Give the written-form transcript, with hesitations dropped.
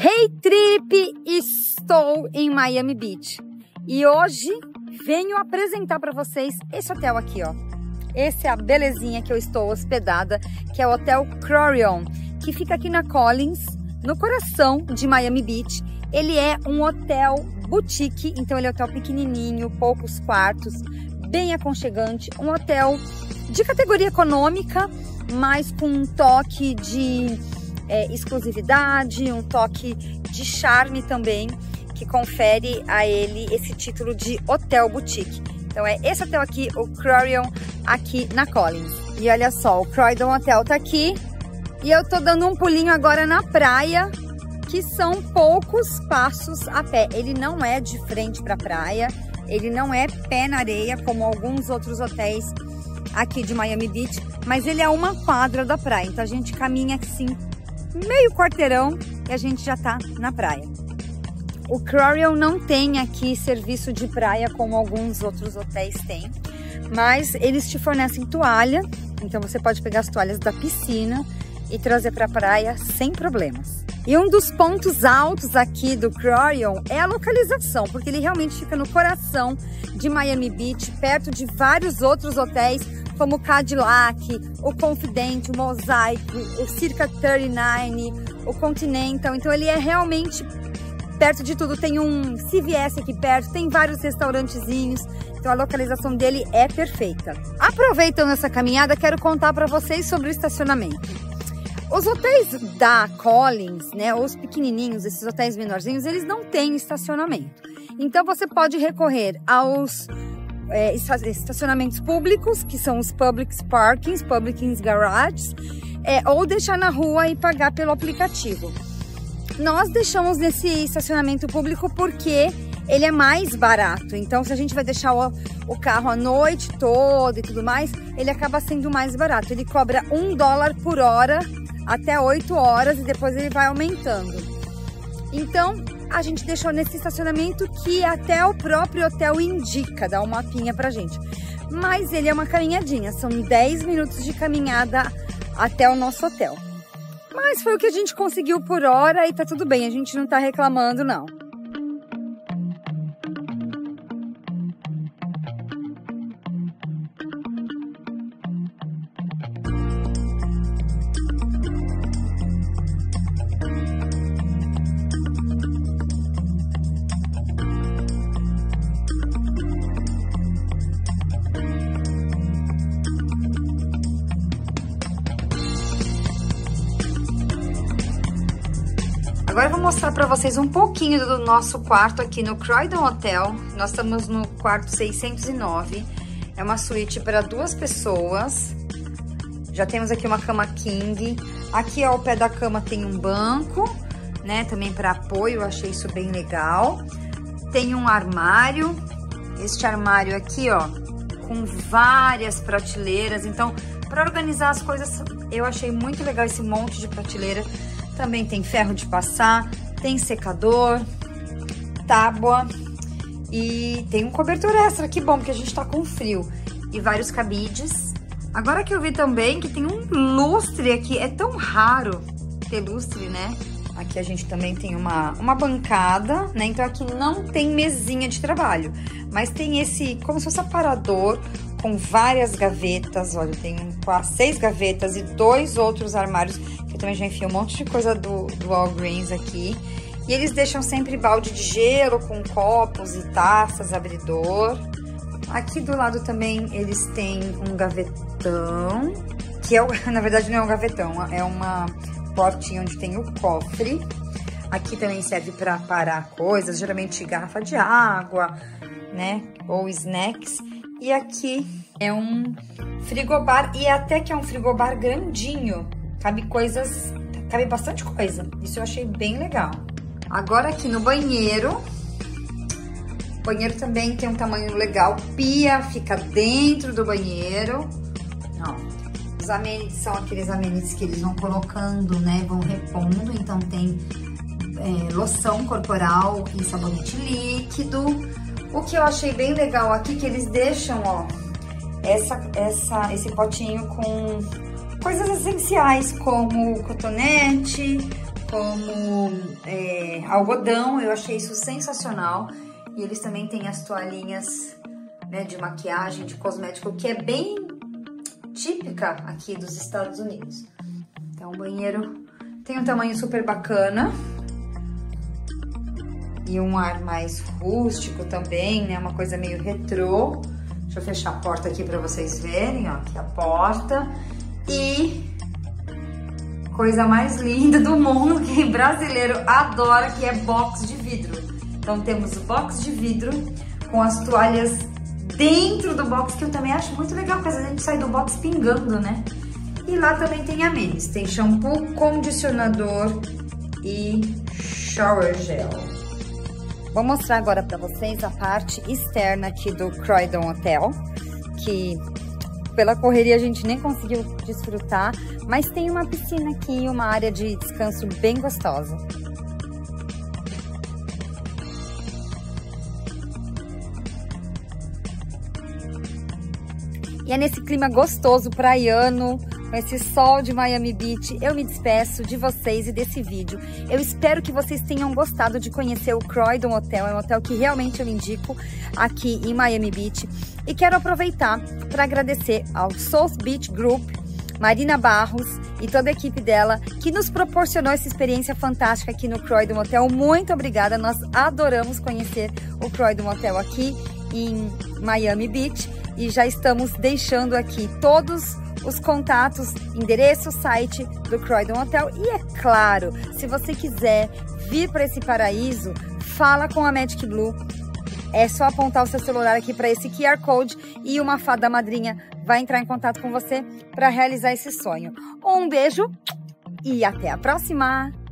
Hey Trip! Estou em Miami Beach e hoje venho apresentar para vocês esse hotel aqui, ó. Essa é a belezinha que eu estou hospedada, que é o Hotel Croydon, que fica aqui na Collins, no coração de Miami Beach. Ele é um hotel boutique, então ele é um hotel pequenininho, poucos quartos, bem aconchegante, um hotel de categoria econômica, mas com um toque de exclusividade, um toque de charme também, que confere a ele esse título de hotel boutique. Então é esse hotel aqui, o Croydon, aqui na Collins. E olha só, o Croydon Hotel tá aqui e eu tô dando um pulinho agora na praia, que são poucos passos a pé. Ele não é de frente pra praia, ele não é pé na areia, como alguns outros hotéis aqui de Miami Beach, mas ele é uma quadra da praia, então a gente caminha assim meio quarteirão e a gente já tá na praia. O Croydon não tem aqui serviço de praia como alguns outros hotéis têm, mas eles te fornecem toalha, então você pode pegar as toalhas da piscina e trazer para a praia sem problemas. E um dos pontos altos aqui do Croydon é a localização, porque ele realmente fica no coração de Miami Beach, perto de vários outros hotéis, como o Cadillac, o Confidente, o Mosaic, o Circa 39, o Continental. Então ele é realmente perto de tudo. Tem um CVS aqui perto, tem vários restaurantezinhos. Então a localização dele é perfeita. Aproveitando essa caminhada, quero contar para vocês sobre o estacionamento. Os hotéis da Collins, né, os pequenininhos, esses hotéis menorzinhos, eles não têm estacionamento. Então você pode recorrer aos estacionamentos públicos, que são os public parkings, public garages, ou deixar na rua e pagar pelo aplicativo. Nós deixamos nesse estacionamento público porque ele é mais barato. Então, se a gente vai deixar o carro a noite toda e tudo mais, ele acaba sendo mais barato. Ele cobra $1 por hora até 8 horas e depois ele vai aumentando. Então, a gente deixou nesse estacionamento que até o próprio hotel indica, dá um mapinha pra gente. Mas ele é uma caminhadinha, são 10 minutos de caminhada até o nosso hotel. Mas foi o que a gente conseguiu por hora e tá tudo bem, a gente não tá reclamando não. Agora eu vou mostrar para vocês um pouquinho do nosso quarto aqui no Croydon Hotel. Nós estamos no quarto 609, é uma suíte para 2 pessoas. Já temos aqui uma cama king, aqui ao pé da cama tem um banco, né, também para apoio, eu achei isso bem legal. Tem um armário, este armário aqui, ó, com várias prateleiras, então para organizar as coisas eu achei muito legal esse monte de prateleira. Também tem ferro de passar, tem secador, tábua e tem um cobertor extra. Que bom, porque a gente tá com frio. E vários cabides. Agora que eu vi também que tem um lustre aqui. É tão raro ter lustre, né? Aqui a gente também tem uma bancada, né? Então aqui não tem mesinha de trabalho. Mas tem esse, como se fosse aparador, com várias gavetas. Olha, tem quase 6 gavetas e 2 outros armários. Eu também já enfio um monte de coisa do Walgreens aqui. E eles deixam sempre balde de gelo com copos e taças, abridor. Aqui do lado também eles têm um gavetão, que na verdade não é um gavetão, é uma portinha onde tem o cofre. Aqui também serve para parar coisas, geralmente garrafa de água, né, ou snacks. E aqui é um frigobar, e até que é um frigobar grandinho. Cabe bastante coisa. Isso eu achei bem legal. Agora aqui no banheiro. O banheiro também tem um tamanho legal. Pia fica dentro do banheiro. Ó, os amenities são aqueles amenities que eles vão colocando, né? Vão repondo. Então tem loção corporal e sabonete líquido. O que eu achei bem legal aqui, que eles deixam, ó, esse potinho com coisas essenciais como cotonete, como algodão. Eu achei isso sensacional. E eles também têm as toalhinhas, né, de maquiagem, de cosmético, que é bem típica aqui dos Estados Unidos. Então o banheiro tem um tamanho super bacana. E um ar mais rústico também, né? Uma coisa meio retrô. Deixa eu fechar a porta aqui pra vocês verem, ó. Aqui a porta. E coisa mais linda do mundo que brasileiro adora, que é box de vidro. Então temos o box de vidro com as toalhas dentro do box, que eu também acho muito legal, porque às vezes a gente sai do box pingando, né? E lá também tem a menis. Tem shampoo, condicionador e shower gel. Vou mostrar agora para vocês a parte externa aqui do Croydon Hotel, que pela correria a gente nem conseguiu desfrutar, mas tem uma piscina aqui e uma área de descanso bem gostosa. E é nesse clima gostoso praiano, com esse sol de Miami Beach, eu me despeço de vocês e desse vídeo. Eu espero que vocês tenham gostado de conhecer o Croydon Hotel. É um hotel que realmente eu indico aqui em Miami Beach. E quero aproveitar para agradecer ao South Beach Group, Marina Barros e toda a equipe dela, que nos proporcionou essa experiência fantástica aqui no Croydon Hotel. Muito obrigada, nós adoramos conhecer o Croydon Hotel aqui em Miami Beach. E já estamos deixando aqui todos os contatos, endereço, site do Croydon Hotel. E é claro, se você quiser vir para esse paraíso, fala com a Magic Blue. É só apontar o seu celular aqui para esse QR Code e uma fada madrinha vai entrar em contato com você para realizar esse sonho. Um beijo e até a próxima!